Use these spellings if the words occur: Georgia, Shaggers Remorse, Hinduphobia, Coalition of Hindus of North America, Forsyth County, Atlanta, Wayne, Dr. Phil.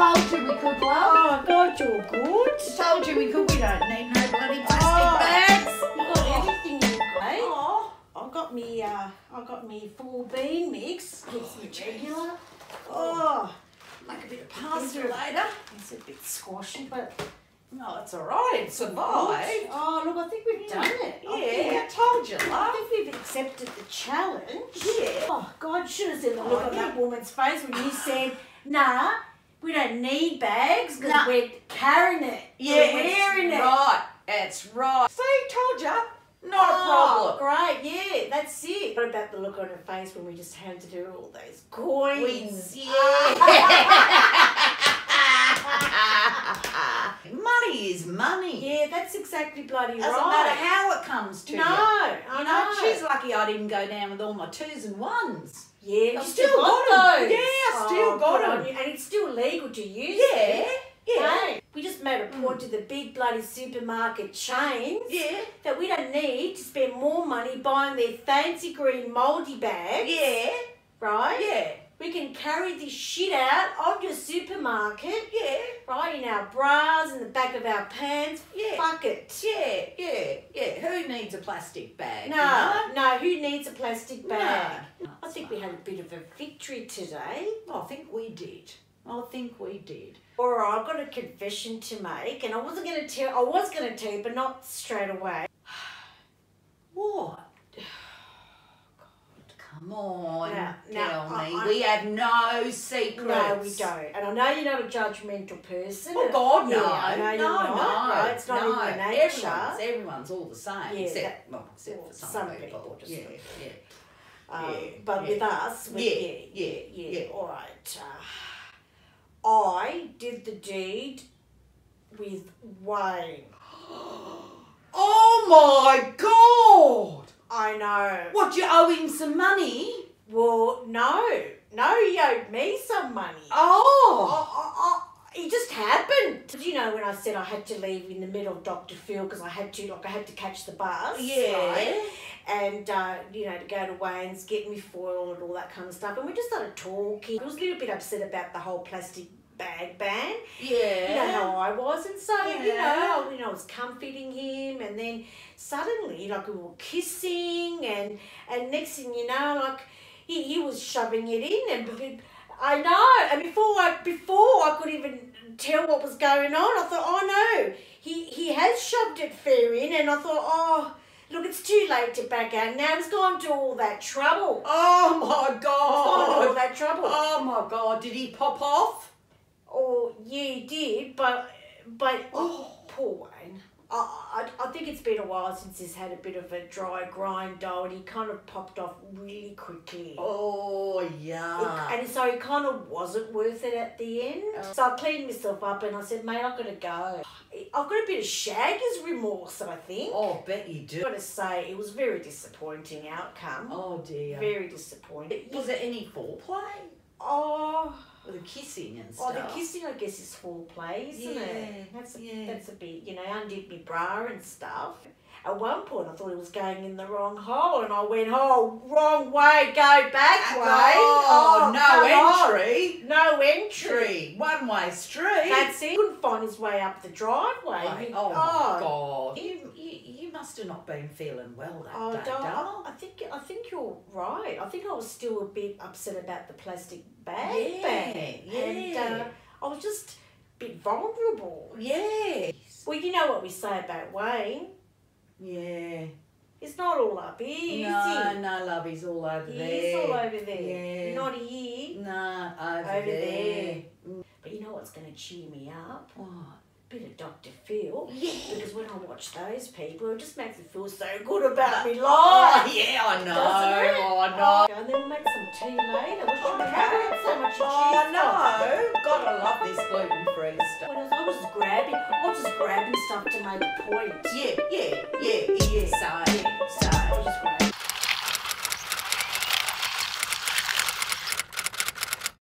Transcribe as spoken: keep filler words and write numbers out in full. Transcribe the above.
told you we could, love. Oh, God, you're good. I told you we could. We don't need no bloody plastic oh, bags. You got everything in great. Oh, I've got me, uh, I've got me full bean mix. With oh, some regular. Oh, like a bit of pasta later. It's a bit squashy, but no, it's all right. It survived. Oh, look, I think we've yeah. done it. Yeah, I, I told you, love. I think we've accepted the challenge. Yeah. Oh, God, should have seen the look on that woman's face when you said, nah, we don't need bags because nah. we're carrying it. Yeah, we're wearing it. Right, that's right. See, told you. Not oh, a problem. Great, yeah, that's it. What about the look on her face when we just had to do all those coins? We, yeah. Money is money. Yeah, that's exactly bloody Doesn't right. Doesn't matter how it comes to no, you. No, I know. She's lucky I didn't go down with all my twos and ones. Yeah, I still, still got, got those. Yeah, I still oh, got them. And it's still legal to use yeah. them. Yeah. Hey, we just made a point mm. to the big bloody supermarket chains yeah. that we don't need to spend more money buying their fancy green mouldy bags. Yeah. Right? Yeah. We can carry this shit out of your supermarket. Yeah. Right? In our bras, in the back of our pants. Yeah. Fuck it. Yeah. Yeah. Yeah. Who needs a plastic bag? No. You know? No. Who needs a plastic bag? No. I think we had a bit of a victory today. Well, I think we did. I think we did. All right, I've got a confession to make, and I wasn't going to tell. I was going to tell you, but not straight away. What? God, come on, now, now, tell I, me. I, we I, have no secrets. No, we don't. And I know you're not a judgmental person. Oh God, no, yeah, no, no, not, no, no. It's not no. in your nature. Everyone's, everyone's all the same, yeah, except that, well, except well, for some, some people. people just yeah, like, yeah. Um, yeah, but yeah. with us, we, yeah, yeah, yeah, yeah, yeah. All right. Uh, I did the deed with Wayne. Oh my God! I know. What, you owe him some money? Well, no. No, he owed me some money. Oh! I, I, I, it just happened. Did you know when I said I had to leave in the middle of Doctor Phil because I had to, like, I had to catch the bus? Yeah. Right? And, uh, you know, to go to Wayne's, get me foil and all that kind of stuff. And we just started talking. I was a little bit upset about the whole plastic bag ban. Yeah. You know how I was. And so, yeah. you know, I, you know, I was comforting him. And then suddenly, like, we were kissing. And, and next thing you know, like, he, he was shoving it in. And I know. And before I, before I could even tell what was going on, I thought, oh, no. He, he has shoved it fair in. And I thought, oh... Look, it's too late to back out now. He's gone to all that trouble. Oh, my God. He's gone to all that trouble. Oh, my God. Did he pop off? Oh, yeah, he did, but, but oh. poor Wayne. I, I, I think it's been a while since he's had a bit of a dry grind, though, and he kind of popped off really quickly. Oh, yeah. It, and so he kind of wasn't worth it at the end. Oh. So I cleaned myself up and I said, mate, I've got to go. I've got a bit of shagger's remorse, I think. Oh, bet you do. I've got to say, it was a very disappointing outcome. Oh, dear. Very disappointing. Was there any foreplay? Oh. Or the kissing and stuff. Oh, the kissing, I guess, is foreplay, isn't yeah, it? That's a, yeah. That's a bit, you know, undid me bra and stuff. At one point, I thought he was going in the wrong hole, and I went, oh, wrong way, go back way. Oh, oh no entry. On. No entry. One-way street. That's it. He couldn't find his way up the driveway. Right. He, oh, oh, my God. You, you, you must have not been feeling well that oh, day, darling. I think, I think you're right. I think I was still a bit upset about the plastic bag. Yeah, bag. yeah. And uh, I was just a bit vulnerable. Yeah. Well, you know what we say about Wayne. Yeah. It's not all up here, no, is it? No, love, he's all over he there. He's all over there. Yeah. Not here. No, over, over there. there. But you know what's going to cheer me up? What? A bit of Doctor Phil. Yeah. Because when I watch those people, it just makes me feel so good about me life. Oh, yeah, I know. Oh, I know. And then make some tea later. I should have had so much cheese. Oh, no. God, I love this gluten-free stuff. When I was just grabbing, I was just grabbing stuff to make a point. Yeah, yeah, yeah. yeah. So, yeah, so. I was just grabbing.